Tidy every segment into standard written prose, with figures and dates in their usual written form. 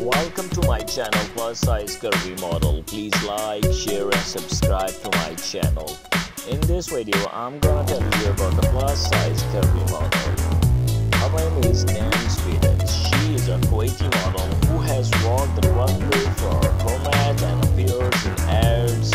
Welcome to my channel Plus Size Curvy Model. Please like, share and subscribe to my channel. In this video I'm gonna tell you about the plus size curvy model. Her name is Denise Bidot. She is a Kuwaiti model who has walked the runway for her format and appears in ads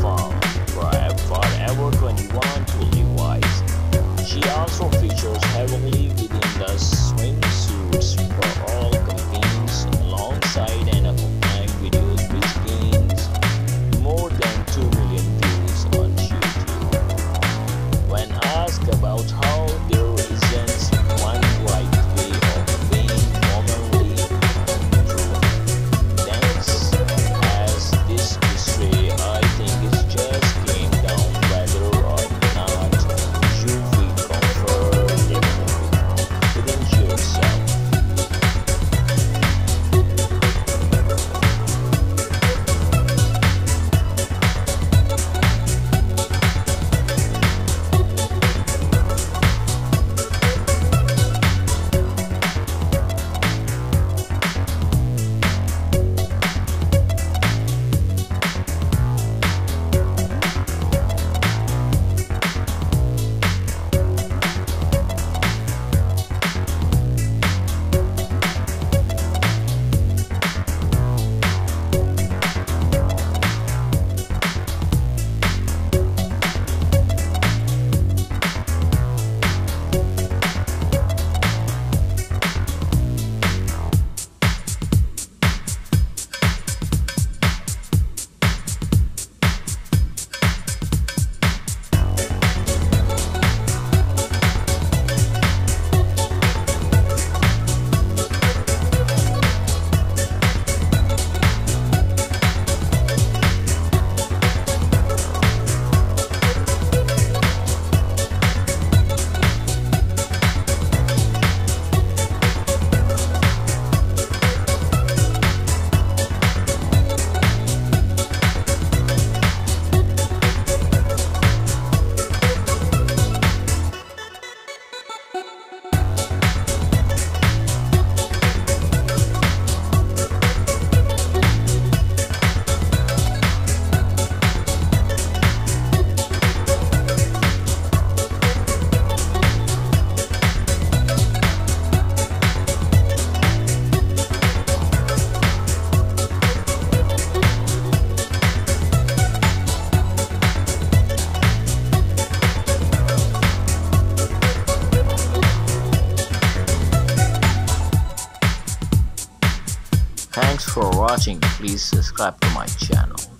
from Forever 21 to Levi's. She also features heavily within the swimsuits for all campaigns alongside and accompanying videos which gains more than 2 million views on YouTube. When asked about how there represents one right way of being formerly true, Denise has this to say, I think it's just came down whether or not you feel comfortable within yourself. Thanks for watching. Please subscribe to my channel.